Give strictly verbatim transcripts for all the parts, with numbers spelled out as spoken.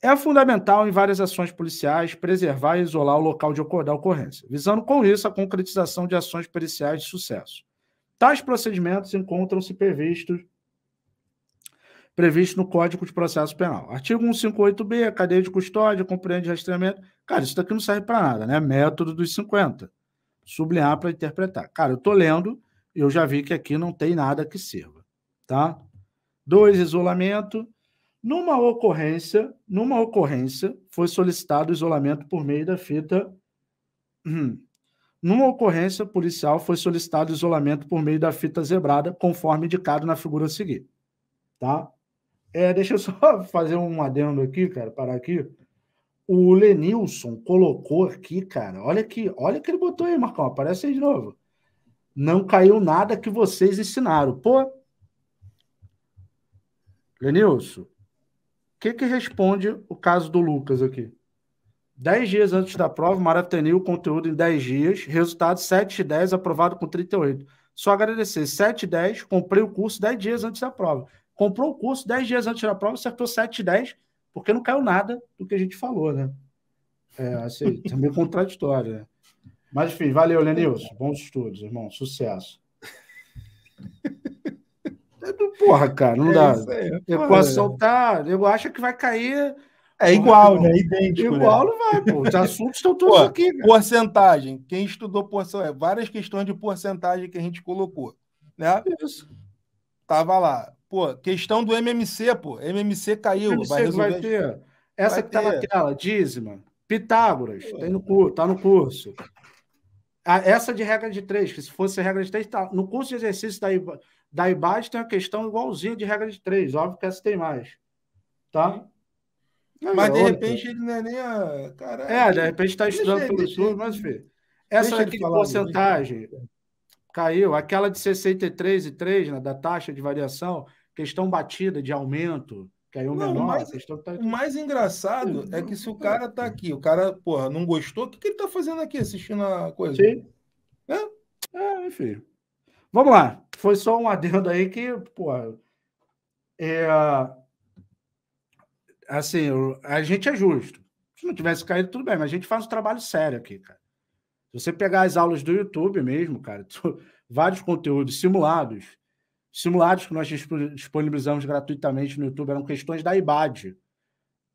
É fundamental em várias ações policiais preservar e isolar o local de da ocorrência, visando com isso a concretização de ações policiais de sucesso. Tais procedimentos encontram-se previstos previsto no Código de Processo Penal. Artigo cento e cinquenta e oito B, cadeia de custódia, compreende rastreamento. Cara, isso daqui não serve para nada, né? Método dos cinquenta. Sublinhar para interpretar. Cara, eu estou lendo e eu já vi que aqui não tem nada que sirva, tá? Dois, isolamento. Numa ocorrência, numa ocorrência, foi solicitado isolamento por meio da fita... Hum. Numa ocorrência policial, foi solicitado isolamento por meio da fita zebrada, conforme indicado na figura a seguir, tá? É, deixa eu só fazer um adendo aqui, cara, parar aqui. O Lenilson colocou aqui, cara, olha aqui, olha que ele botou aí, Marcão, aparece aí de novo. Não caiu nada que vocês ensinaram. Pô, Lenilson, o que que responde o caso do Lucas aqui? dez dias antes da prova, maratonei o conteúdo em dez dias, resultado sete de dez, aprovado com trinta e oito. Só agradecer, sete de dez, comprei o curso dez dias antes da prova. Comprou o curso dez dias antes da prova, acertou sete de dez, porque não caiu nada do que a gente falou, né? É, assim, é meio contraditório, né? Mas, enfim, valeu, Lenilson. Bons estudos, irmão. Sucesso. Porra, cara, não dá. É equação tá... Eu acho que vai cair... É igual, porra, né? É idêntico. Igual, né? Não vai, pô. Os assuntos estão todos porra, aqui, cara. Porcentagem. Quem estudou porcentagem... Várias questões de porcentagem que a gente colocou, né? Isso. Tava lá. Pô, questão do M M C, pô. M M C caiu. M M C vai, resolver... vai ter. Essa vai que tá ter. Na tela, dízima. Pitágoras, é. Tem no curso, tá no curso. Ah, essa de regra de três, que se fosse regra de três, tá. No curso de exercício da, I B A, da I B A D E tem uma questão igualzinha de regra de três. Óbvio que essa tem mais. Tá? Não, mas, é de repente, outra. Ele não é nem a... Caralho. É, de repente está estudando deixa, pelo deixa, estudo, mas, filho... Essa daqui de porcentagem deixa. Caiu. Aquela de sessenta e três e três, né, da taxa de variação... Questão batida de aumento, que aí é o menor. Mais, questão tá... O mais engraçado é que se o cara tá aqui, o cara, porra, não gostou, o que, que ele tá fazendo aqui assistindo a coisa? Sim. É? É, enfim. Vamos lá. Foi só um adendo aí que, porra, é... assim, a gente é justo. Se não tivesse caído, tudo bem, mas a gente faz um trabalho sério aqui, cara. Se você pegar as aulas do YouTube mesmo, cara, vários conteúdos simulados, simulados que nós disponibilizamos gratuitamente no YouTube eram questões da I B A D E.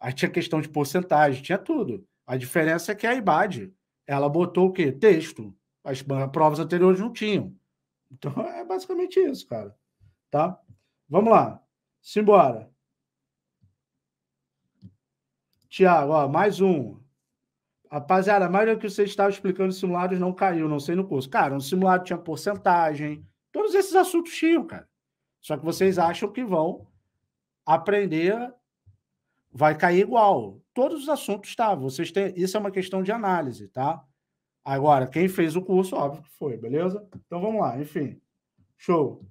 Aí tinha questão de porcentagem, tinha tudo. A diferença é que a I B A D E, ela botou o quê? Texto. As provas anteriores não tinham. Então, é basicamente isso, cara. Tá? Vamos lá. Simbora. Tiago, ó, mais um. Rapaziada, a maioria que você estava explicando os simulados não caiu, não sei no curso. Cara, no simulado tinha porcentagem... Todos esses assuntos tinham, cara. Só que vocês acham que vão aprender, vai cair igual. Todos os assuntos estavam. Vocês têm, isso é uma questão de análise, tá? Agora, quem fez o curso, óbvio que foi, beleza? Então vamos lá, enfim. Show.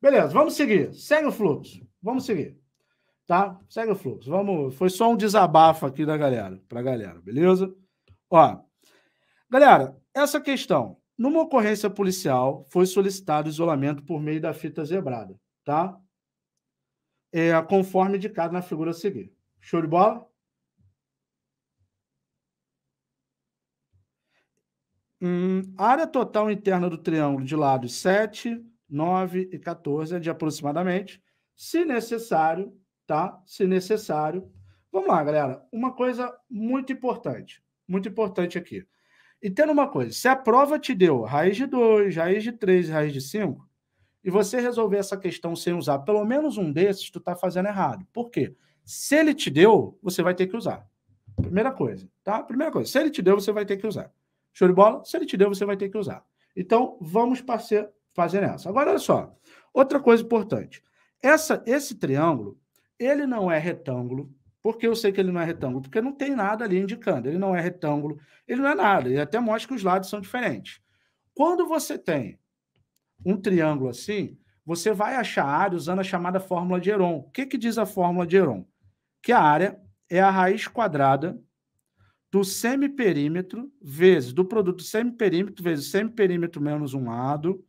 Beleza, vamos seguir. Segue o fluxo. Vamos seguir. Tá? Segue o fluxo. Vamos. Foi só um desabafo aqui da galera, pra galera, beleza? Ó, galera, essa questão. Numa ocorrência policial, foi solicitado isolamento por meio da fita zebrada, tá? É, conforme indicado na figura a seguir. Show de bola? Hum, a área total interna do triângulo de lados sete, nove e quatorze, de aproximadamente, se necessário, tá? Se necessário. Vamos lá, galera. Uma coisa muito importante, muito importante aqui. E tendo uma coisa, se a prova te deu raiz de dois, raiz de três, raiz de cinco, e você resolver essa questão sem usar pelo menos um desses, tu tá fazendo errado. Por quê? Se ele te deu, você vai ter que usar. Primeira coisa, tá? Primeira coisa, se ele te deu, você vai ter que usar. Show de bola? Se ele te deu, você vai ter que usar. Então, vamos fazer essa. Agora, olha só. Outra coisa importante. Essa, esse triângulo, ele não é retângulo. Por que eu sei que ele não é retângulo? Porque não tem nada ali indicando. Ele não é retângulo, ele não é nada. Ele até mostra que os lados são diferentes. Quando você tem um triângulo assim, você vai achar a área usando a chamada fórmula de Heron. O que, que diz a fórmula de Heron? Que a área é a raiz quadrada do semiperímetro vezes, do produto semiperímetro vezes o semiperímetro menos um lado,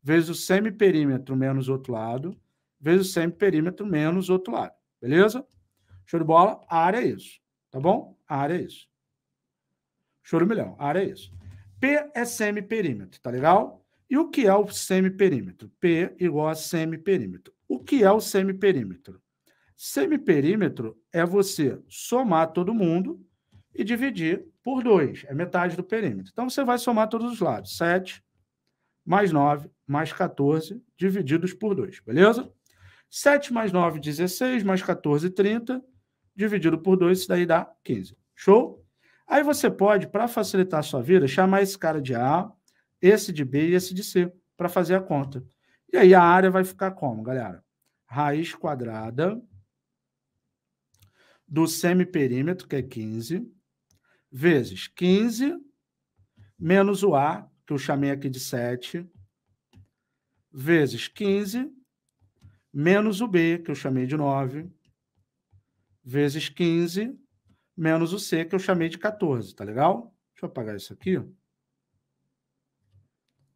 vezes o semiperímetro menos outro lado, vezes o semiperímetro menos outro lado. Beleza? Show de bola? A área é isso. Tá bom? A área é isso. Show de milhão. A área é isso. P é semiperímetro, tá legal? E o que é o semiperímetro? P igual a semiperímetro. O que é o semiperímetro? Semiperímetro é você somar todo mundo e dividir por dois. É metade do perímetro. Então, você vai somar todos os lados. sete mais nove mais quatorze divididos por dois, beleza? sete mais nove, dezesseis, mais quatorze, trinta, dividido por dois, isso daí dá quinze. Show? Aí você pode, para facilitar a sua vida, chamar esse cara de A, esse de B e esse de C, para fazer a conta. E aí a área vai ficar como, galera? Raiz quadrada do semiperímetro, que é quinze, vezes quinze, menos o A, que eu chamei aqui de sete, vezes quinze, menos o B, que eu chamei de nove, vezes quinze, menos o C, que eu chamei de quatorze, tá legal? Deixa eu apagar isso aqui,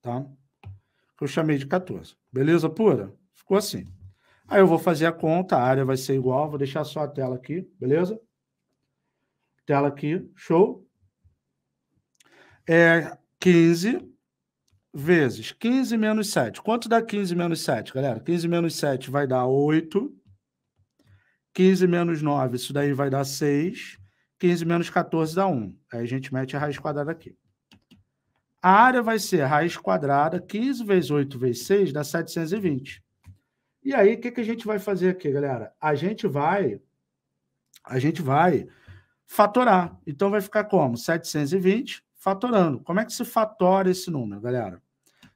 tá? Que eu chamei de quatorze. Beleza pura? Ficou assim. Aí eu vou fazer a conta, a área vai ser igual, vou deixar só a tela aqui, beleza? Tela aqui, show? É quinze... vezes quinze menos sete. Quanto dá quinze menos sete, galera? quinze menos sete vai dar oito. quinze menos nove, isso daí vai dar seis. quinze menos quatorze dá um. Aí a gente mete a raiz quadrada aqui. A área vai ser raiz quadrada, quinze vezes oito vezes seis dá setecentos e vinte. E aí, o que, que a gente vai fazer aqui, galera? A gente vai, a gente vai fatorar. Então, vai ficar como? setecentos e vinte... fatorando. Como é que se fatora esse número, galera?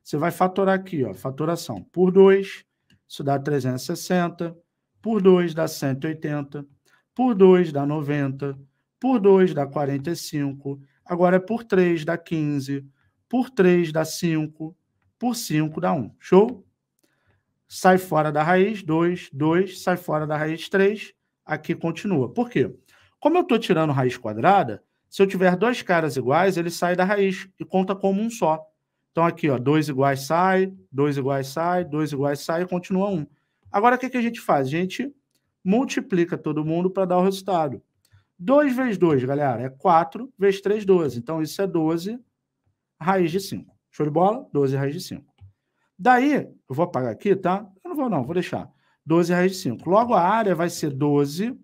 Você vai fatorar aqui, ó, fatoração por dois, isso dá trezentos e sessenta, por dois dá cento e oitenta, por dois dá noventa, por dois dá quarenta e cinco, agora é por três dá quinze, por três dá cinco, por cinco dá um. Show? Sai fora da raiz, dois, dois, sai fora da raiz, três, aqui continua. Por quê? Como eu estou tirando raiz quadrada, se eu tiver dois caras iguais, ele sai da raiz e conta como um só. Então, aqui, ó, dois iguais sai, dois iguais sai, dois iguais sai e continua um. Agora, o que, que a gente faz? A gente multiplica todo mundo para dar o resultado. dois vezes dois, galera, é quatro vezes três, doze. Então, isso é doze raiz de cinco. Show de bola? doze raiz de cinco. Daí, eu vou apagar aqui, tá? Eu não vou, não, vou deixar. doze raiz de cinco. Logo, a área vai ser doze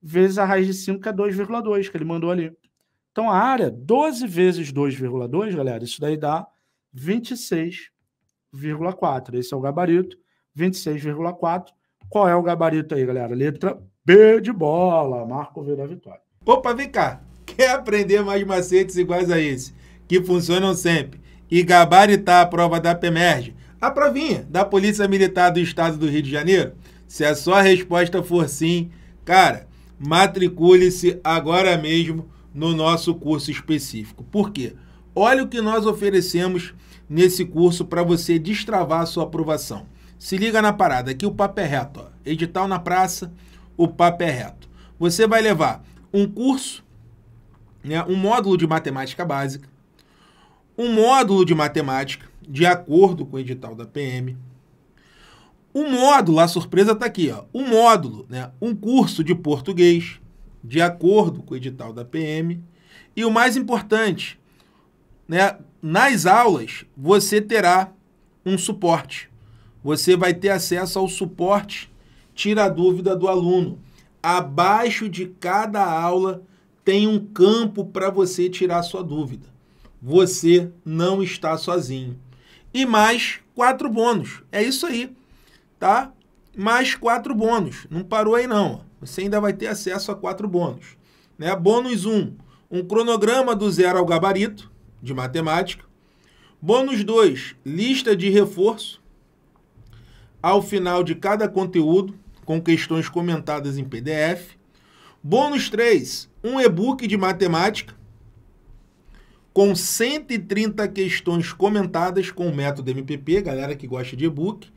vezes a raiz de cinco, que é dois vírgula dois, que ele mandou ali. Então, a área, doze vezes dois vírgula dois, galera, isso daí dá vinte e seis vírgula quatro. Esse é o gabarito, vinte e seis vírgula quatro. Qual é o gabarito aí, galera? Letra B de bola, Marco V da vitória. Opa, vem cá. Quer aprender mais macetes iguais a esse, que funcionam sempre, e gabaritar a prova da P M E R J? A provinha da Polícia Militar do Estado do Rio de Janeiro? Se a sua resposta for sim, cara, matricule-se agora mesmo no nosso curso específico. Por quê? Olha o que nós oferecemos nesse curso para você destravar a sua aprovação. Se liga na parada, aqui o papo é reto. Ó. Edital na praça, o papo é reto. Você vai levar um curso, né, um módulo de matemática básica, um módulo de matemática de acordo com o edital da P M, o módulo, a surpresa está aqui, ó, um módulo, né, um curso de português, de acordo com o edital da P M, e o mais importante, né, nas aulas você terá um suporte, você vai ter acesso ao suporte, tira a dúvida do aluno, abaixo de cada aula tem um campo para você tirar a sua dúvida, você não está sozinho, e mais quatro bônus, é isso aí. Tá? Mais quatro bônus. Não parou aí não. Você ainda vai ter acesso a quatro bônus. Né? Bônus um, um cronograma do zero ao gabarito, de matemática. Bônus dois, lista de reforço. Ao final de cada conteúdo, com questões comentadas em P D F. Bônus três, um e-book de matemática, com cento e trinta questões comentadas com o método M P P, galera que gosta de e-book.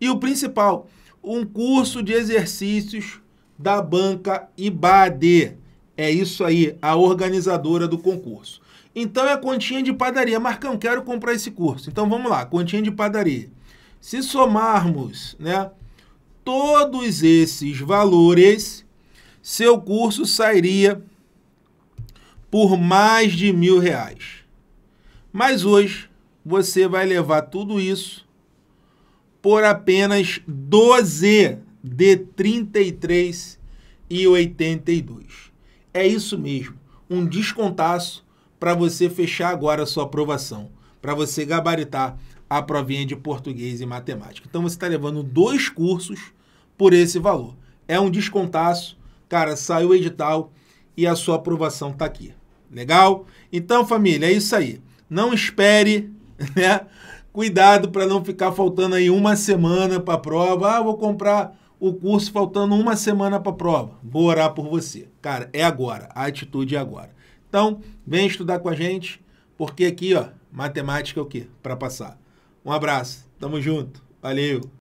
E o principal, um curso de exercícios da banca I B A D E. É isso aí, a organizadora do concurso. Então é a continha de padaria. Marcão, quero comprar esse curso. Então vamos lá, continha de padaria. Se somarmos, né, todos esses valores, seu curso sairia por mais de mil reais. Mas hoje você vai levar tudo isso por apenas doze de trinta e três e oitenta e dois. É isso mesmo, um descontaço para você fechar agora a sua aprovação, para você gabaritar a provinha de português e matemática. Então você está levando dois cursos por esse valor. É um descontaço, cara, saiu o edital e a sua aprovação está aqui. Legal? Então, família, é isso aí. Não espere, né? Cuidado para não ficar faltando aí uma semana para a prova. Ah, vou comprar o curso faltando uma semana para a prova. Vou orar por você. Cara, é agora. A atitude é agora. Então, vem estudar com a gente, porque aqui, ó, matemática é o quê? Para passar. Um abraço. Tamo junto. Valeu.